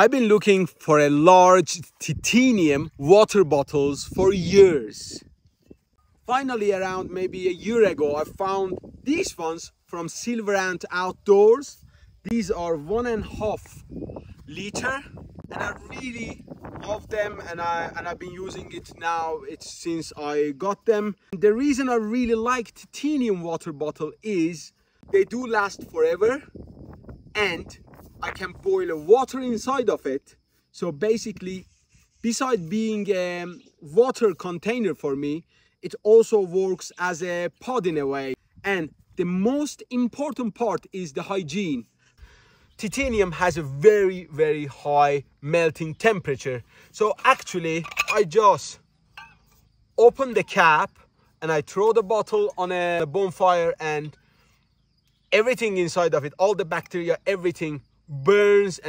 I've been looking for a large titanium water bottles for years. Finally, around maybe a year ago, I found these ones from SilverAnt Outdoors. These are 1.5 liter and I really love them, and I've been using it now since I got them. And the reason I really like titanium water bottle is they do last forever, and I can boil water inside of it. So basically, besides being a water container for me, it also works as a pod in a way. And the most important part is the hygiene. Titanium has a very high melting temperature. So actually, I just open the cap and I throw the bottle on a bonfire, and everything inside of it, all the bacteria, everything burns. And